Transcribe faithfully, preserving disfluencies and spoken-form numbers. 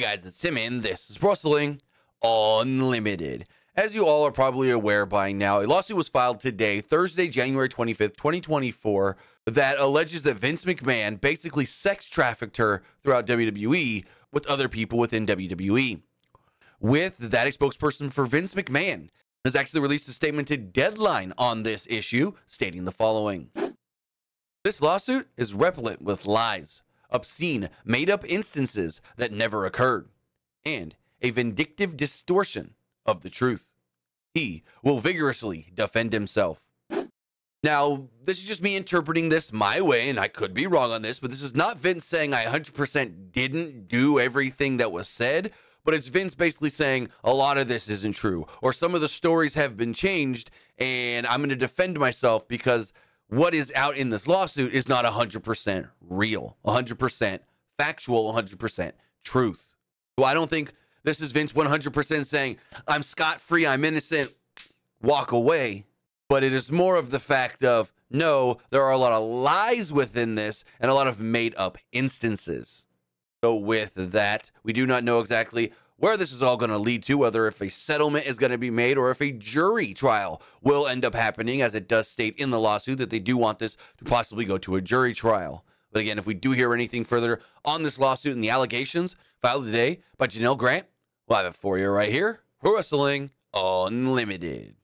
Hey guys, it's Simon. This is Pro Wrestling Unlimited. As you all are probably aware by now, a lawsuit was filed today, Thursday, January twenty-fifth, twenty twenty-four, that alleges that Vince McMahon basically sex trafficked her throughout W W E with other people within W W E. With that, a spokesperson for Vince McMahon has actually released a statement to Deadline on this issue, stating the following. This lawsuit is replete with lies, obscene, made-up instances that never occurred, and a vindictive distortion of the truth. He will vigorously defend himself. Now, this is just me interpreting this my way, and I could be wrong on this, but this is not Vince saying I one hundred percent didn't do everything that was said, but it's Vince basically saying a lot of this isn't true, or some of the stories have been changed, and I'm going to defend myself because what is out in this lawsuit is not one hundred percent real, one hundred percent factual, one hundred percent truth. Well, I don't think this is Vince one hundred percent saying, I'm scot-free, I'm innocent, walk away. But it is more of the fact of, no, there are a lot of lies within this and a lot of made-up instances. So with that, we do not know exactly where this is all going to lead to, whether if a settlement is going to be made or if a jury trial will end up happening, as it does state in the lawsuit that they do want this to possibly go to a jury trial. But again, if we do hear anything further on this lawsuit and the allegations filed today by Janelle Grant, we'll have it for you right here. Pro Wrestling Unlimited.